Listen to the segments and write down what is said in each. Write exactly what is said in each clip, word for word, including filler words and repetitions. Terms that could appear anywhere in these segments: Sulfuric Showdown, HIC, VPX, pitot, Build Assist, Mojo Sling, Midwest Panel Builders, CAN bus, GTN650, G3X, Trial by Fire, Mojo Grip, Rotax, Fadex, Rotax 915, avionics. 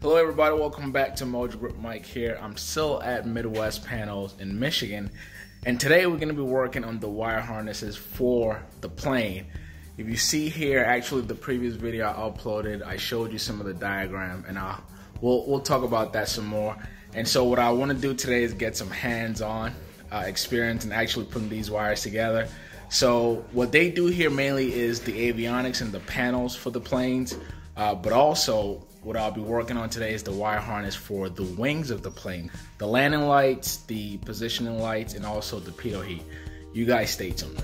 Hello everybody, welcome back to Mojo Grip. Mike here. I'm still at Midwest Panels in Michigan, and today we're going to be working on the wire harnesses for the plane. If you see here, actually the previous video I uploaded, I showed you some of the diagram, and I'll, we'll, we'll talk about that some more. And so what I want to do today is get some hands-on uh, experience in actually putting these wires together. So what they do here mainly is the avionics and the panels for the planes, uh, but also what I'll be working on today is the wire harness for the wings of the plane, the landing lights, the positioning lights, and also the pitot heat. You guys stay tuned.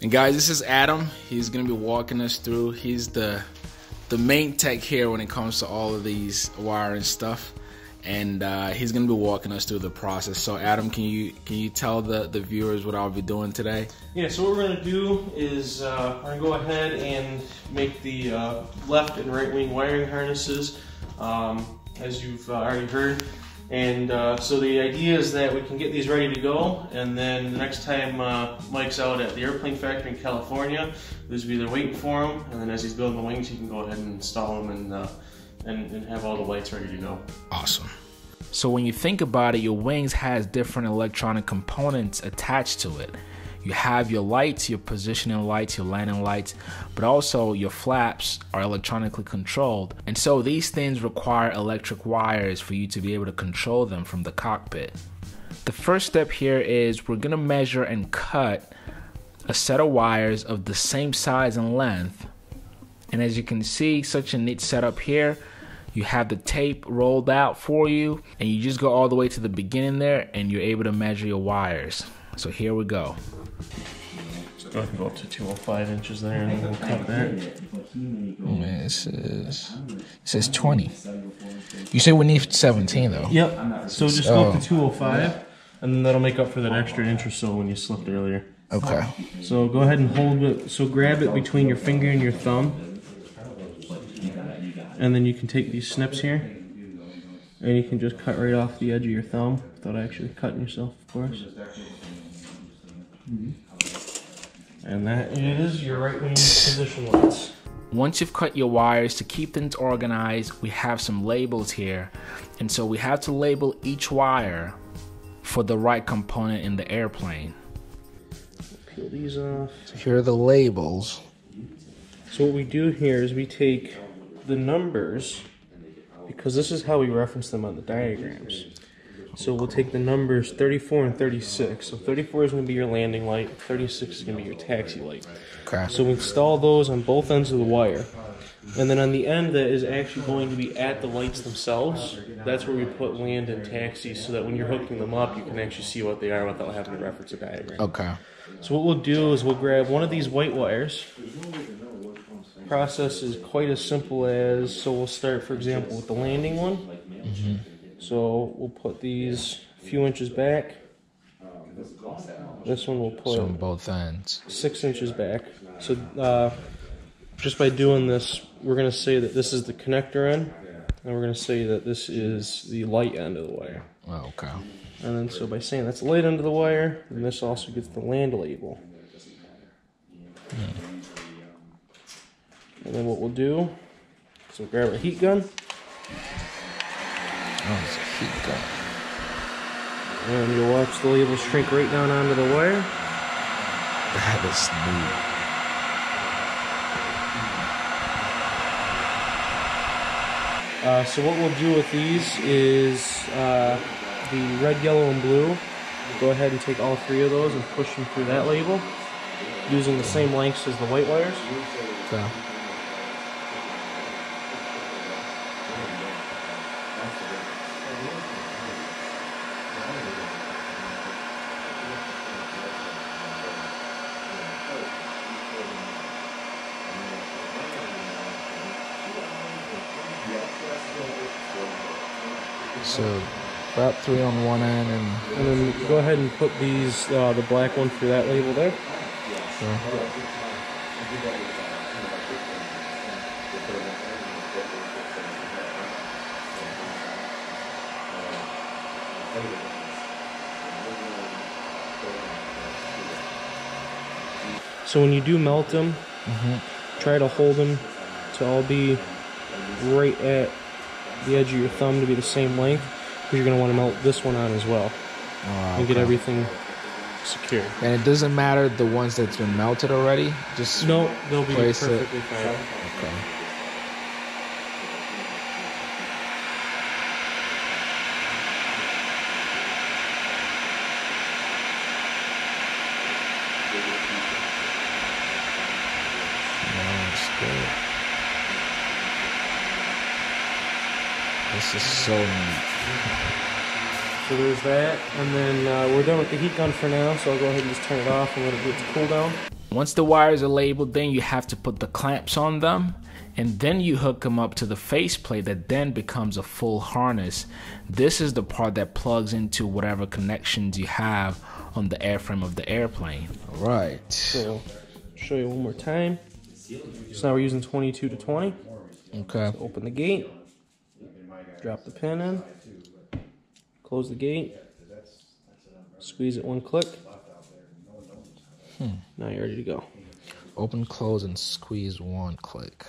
And guys, this is Adam. He's gonna be walking us through. He's the the main tech here when it comes to all of these wiring stuff, and uh, he's gonna be walking us through the process. So Adam, can you can you tell the, the viewers what I'll be doing today? Yeah, so what we're gonna do is uh, we're gonna go ahead and make the uh, left and right wing wiring harnesses, um, as you've uh, already heard. And uh, so the idea is that we can get these ready to go, and then the next time uh, Mike's out at the airplane factory in California, these will be there waiting for him, and then as he's building the wings, he can go ahead and install them and uh, And, and have all the lights ready to go. Awesome. So when you think about it, your wings has different electronic components attached to it. You have your lights, your positioning lights, your landing lights, but also your flaps are electronically controlled. And so these things require electric wires for you to be able to control them from the cockpit. The first step here is we're gonna measure and cut a set of wires of the same size and length. And as you can see, such a neat setup here. You have the tape rolled out for you, and you just go all the way to the beginning there, and you're able to measure your wires. So here we go. So I can go up to two oh five inches there, and we'll cut there. Oh man, this is, it says twenty. You say we need seventeen though. Yep, so just go up to two oh five, and then that'll make up for that extra inch or so when you slipped earlier. Okay. So go ahead and hold it, so grab it between your finger and your thumb. And then you can take these snips here, and you can just cut right off the edge of your thumb without actually cutting yourself, of course. And that is your right wing position lights. Once you've cut your wires, to keep things organized, we have some labels here. And so we have to label each wire for the right component in the airplane. Peel these off. So here are the labels. So what we do here is we take the numbers, because this is how we reference them on the diagrams. So we'll take the numbers thirty-four and thirty-six. So thirty-four is going to be your landing light, thirty-six is going to be your taxi light. Okay. So we install those on both ends of the wire. And then on the end that is actually going to be at the lights themselves, that's where we put land and taxi, so that when you're hooking them up, you can actually see what they are without having to reference a diagram. Okay. So what we'll do is we'll grab one of these white wires. Process is quite as simple as, so we'll start, for example, with the landing one. Mm-hmm. So we'll put these a few inches back. This one we'll put so on both ends. six inches back. So uh, just by doing this, we're going to say that this is the connector end, and we're going to say that this is the light end of the wire. Oh, okay. And then so by saying that's the light end of the wire, and this also gets the land label. Hmm. And then what we'll do is we'll grab our heat gun. Oh, it's a heat gun. And you'll watch the label shrink right down onto the wire. That is neat. Uh, so what we'll do with these is uh, the red, yellow, and blue. We'll go ahead and take all three of those and push them through that label using the same lengths as the white wires. So. So about three on one end, and, and then go ahead and put these uh, the black one through that label there. Sure. So when you do melt them, mm-hmm. try to hold them to all be right at the edge of your thumb to be the same length, because you're going to want to melt this one on as well. Oh, okay. And get everything secure. And it doesn't matter the ones that's been melted already? Just no, they'll be perfectly it. fine. Okay. This is so neat. So there's that, and then uh, we're done with the heat gun for now, so I'll go ahead and just turn it off and let it get to cool down. Once the wires are labeled, then you have to put the clamps on them, and then you hook them up to the faceplate that then becomes a full harness. This is the part that plugs into whatever connections you have on the airframe of the airplane. All right. So, show you one more time. So now we're using twenty-two to twenty. Okay. So open the gate. Drop the pin in, close the gate, squeeze it one click. Hmm. Now you're ready to go. Open, close, and squeeze one click.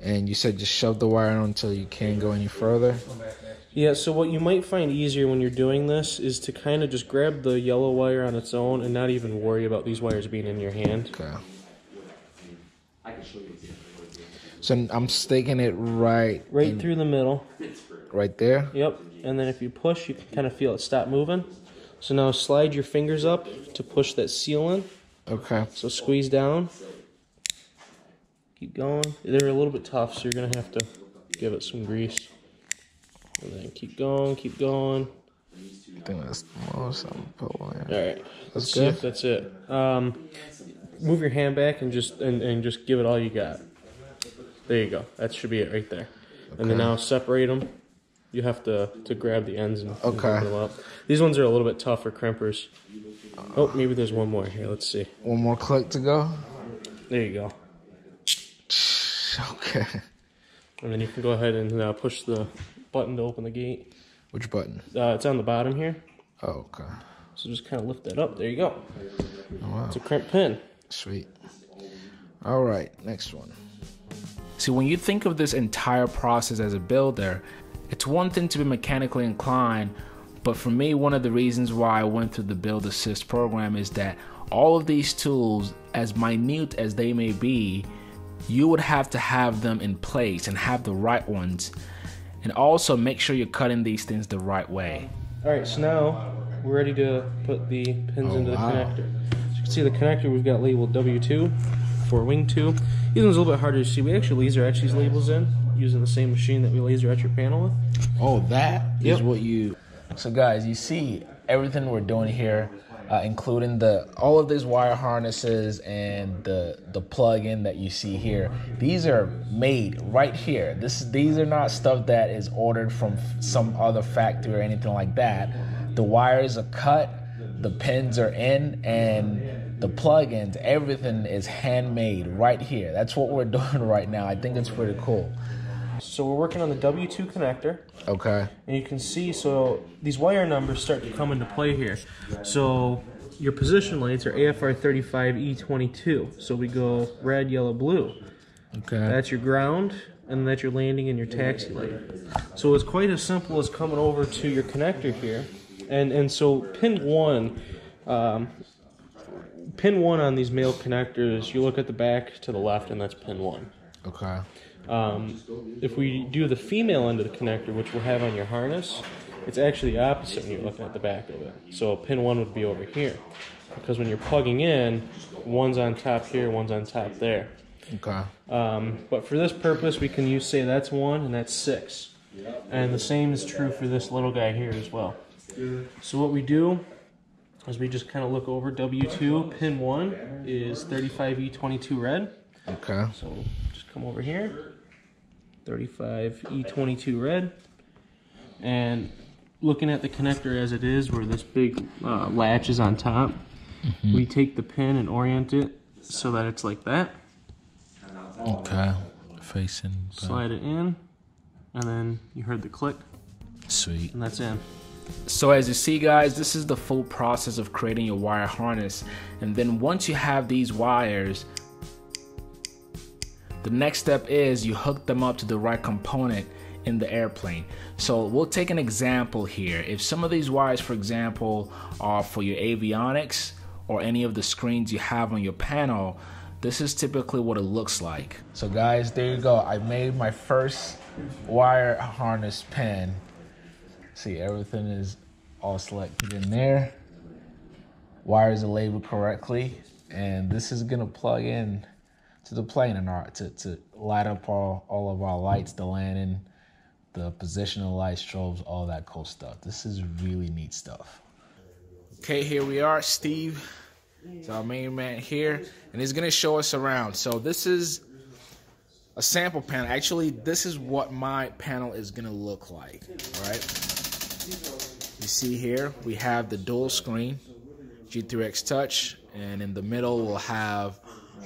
And you said just shove the wire on until you can't go any further? Yeah, so what you might find easier when you're doing this is to kind of just grab the yellow wire on its own and not even worry about these wires being in your hand. Okay. I can show you. So I'm staking it right... Right in, through the middle. Right there? Yep. And then if you push, you can kind of feel it stop moving. So now slide your fingers up to push that seal in. Okay. So squeeze down. Keep going. They're a little bit tough, so you're going to have to give it some grease. And then keep going, keep going. I think that's the most I'm pulling. All right. Let's see if that's it. Um, move your hand back and just and, and just give it all you got. There you go. That should be it right there. Okay. And then now separate them. You have to, to grab the ends and okay. open them up. These ones are a little bit tougher crimpers. Uh, oh, maybe there's one more here. Let's see. One more click to go? There you go. Okay. And then you can go ahead and uh, push the button to open the gate. Which button? Uh, it's on the bottom here. Oh, okay. So just kind of lift that up. There you go. Oh, wow. It's a crimp pin. Sweet. All right. Next one. See, when you think of this entire process as a builder, it's one thing to be mechanically inclined, but for me, one of the reasons why I went through the Build Assist program is that all of these tools, as minute as they may be, you would have to have them in place and have the right ones. And also make sure you're cutting these things the right way. All right, so now we're ready to put the pins oh, into the wow. connector. As you can see the connector we've got labeled W two for wing two. These ones are a little bit harder to see. We actually laser etch these labels in using the same machine that we laser etch your panel with. Oh, that yep. is what you... So guys, you see everything we're doing here, uh, including the all of these wire harnesses and the the plug-in that you see here. These are made right here. This These are not stuff that is ordered from some other factory or anything like that. The wires are cut, the pins are in, and the plugins, everything is handmade right here. That's what we're doing right now. I think it's pretty cool. So we're working on the W two connector. Okay. And you can see, so these wire numbers start to come into play here. So your position lights are A F R thirty-five E twenty-two. So we go red, yellow, blue. Okay. That's your ground, and that's your landing and your taxi light. So it's quite as simple as coming over to your connector here. And, and so pin one, um, pin one on these male connectors, you look at the back to the left, and that's pin one. Okay. Um, if we do the female end of the connector, which we'll have on your harness, it's actually the opposite when you're looking at the back of it. So pin one would be over here. Because when you're plugging in, one's on top here, one's on top there. Okay. Um, but for this purpose, we can use, say, that's one and that's six. And the same is true for this little guy here as well. So what we do... as we just kind of look over, W two, pin one is thirty-five E twenty-two red. Okay. So just come over here, thirty-five E twenty-two red. And looking at the connector as it is, where this big uh, latch is on top, mm-hmm. we take the pin and orient it so that it's like that. Okay. Facing. Back. Slide it in, and then you heard the click. Sweet. And that's in. So as you see guys, this is the full process of creating your wire harness, and then once you have these wires, The next step is you hook them up to the right component in the airplane. So we'll take an example here. If some of these wires, for example, are for your avionics or any of the screens you have on your panel, this is typically what it looks like. So guys, there you go. I made my first wire harness pin. See, everything is all selected in there. Wires are labeled correctly, and this is gonna plug in to the plane and our, to, to light up all, all of our lights, the landing, the positional light, strobes, all that cool stuff. This is really neat stuff. Okay, here we are, Steve. It's our main man here, and he's gonna show us around. So this is a sample panel. Actually, this is what my panel is gonna look like, all right? You see here, we have the dual screen, G three X Touch, and in the middle we'll have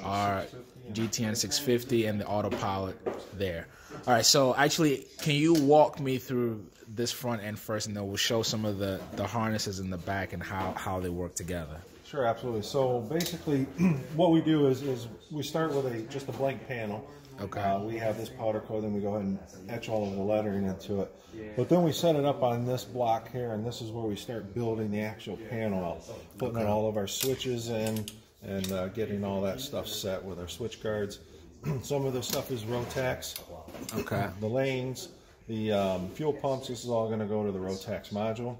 our G T N six fifty and the autopilot there. All right, so actually, can you walk me through this front end first, and then we'll show some of the, the harnesses in the back and how, how they work together. Sure, absolutely. So basically what we do is, is we start with a just a blank panel. Okay. Uh, we have this powder coat, then we go ahead and etch all of the lettering into it. But then we set it up on this block here, and this is where we start building the actual panel out, putting okay. all of our switches in and uh, getting all that stuff set with our switch guards. Some of the stuff is Rotax. Okay. The lanes, the um, fuel pumps, this is all going to go to the Rotax module.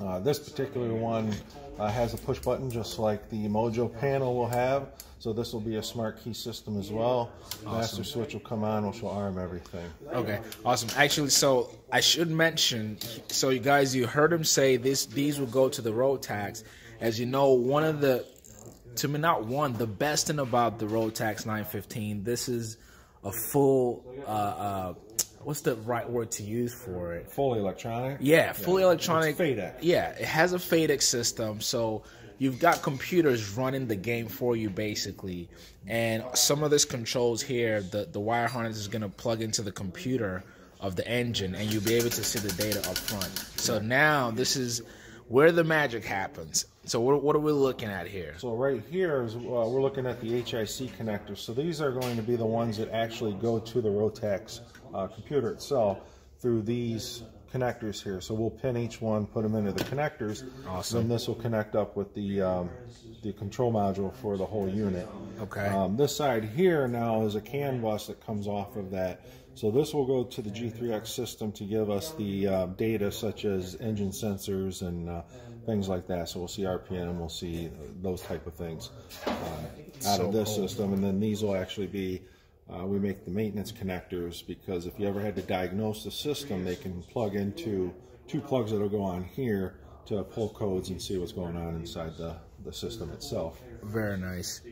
Uh, this particular one uh, has a push button just like the Mojo panel will have. So this will be a smart key system as well. Awesome. Master switch will come on, which will arm everything. Okay, awesome. Actually, so I should mention, so you guys, you heard him say this. These will go to the Rotax. As you know, one of the, to me not one, the best thing about the Rotax nine fifteen, this is a full, uh, uh, what's the right word to use for it? Fully electronic? Yeah, fully yeah. electronic. It's Fadex. Yeah, it has a Fadex system, so you've got computers running the game for you, basically. And some of this controls here, the, the wire harness is going to plug into the computer of the engine, and you'll be able to see the data up front. So now this is where the magic happens. So what, what are we looking at here? So right here is uh, we're looking at the H I C connectors. So these are going to be the ones that actually go to the Rotax Uh, computer itself through these connectors here. So we'll pin each one, put them into the connectors. Awesome. And this will connect up with the um, the control module for the whole unit. Okay. Um, this side here now is a CAN bus that comes off of that. So this will go to the G three X system to give us the uh, data such as engine sensors and uh, things like that. So we'll see R P M, we'll see those type of things uh, out so of this cool. system. And then these will actually be Uh, we make the maintenance connectors, because if you ever had to diagnose the system, they can plug into two plugs that'll go on here to pull codes and see what's going on inside the, the system itself. Very nice.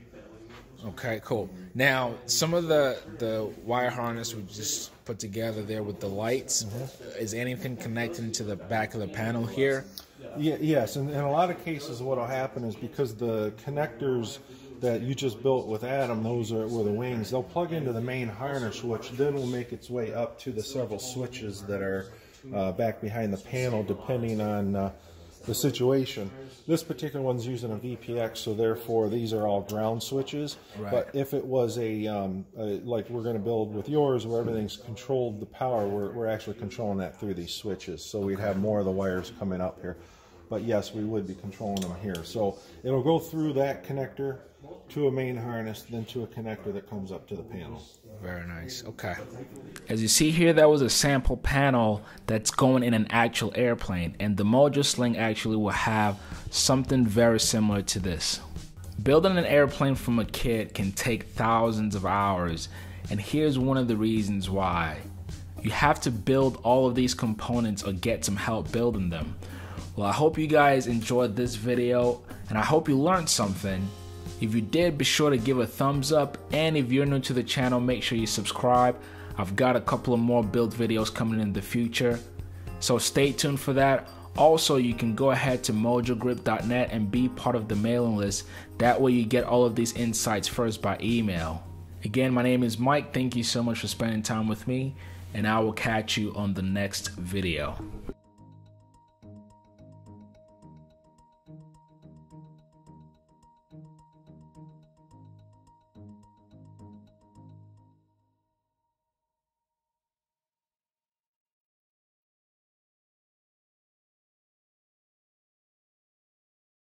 Okay, cool. Now, some of the, the wire harness we just put together there with the lights, mm-hmm. is anything connecting to the back of the panel here? Yeah, yes, and in, in a lot of cases what will happen is because the connectors that you just built with Adam, those are were the wings. They'll plug into the main harness, which then will make its way up to the several switches that are uh, back behind the panel, depending on uh, the situation. This particular one's using a V P X, so therefore these are all ground switches. Right. But if it was a, um, a like we're going to build with yours, where everything's controlled the power, we're, we're actually controlling that through these switches. So okay. we'd have more of the wires coming up here. But yes, we would be controlling them here. So it'll go through that connector to a main harness, then to a connector that comes up to the panel. Very nice. Okay. As you see here, that was a sample panel that's going in an actual airplane, and the Mojo Sling actually will have something very similar to this. Building an airplane from a kit can take thousands of hours, and here's one of the reasons why. You have to build all of these components or get some help building them. Well, I hope you guys enjoyed this video, and I hope you learned something. If you did, be sure to give a thumbs up, and if you're new to the channel, make sure you subscribe. I've got a couple of more build videos coming in the future, so stay tuned for that. Also, you can go ahead to mojo grip dot net and be part of the mailing list. That way you get all of these insights first by email. Again, my name is Mike. Thank you so much for spending time with me, and I will catch you on the next video.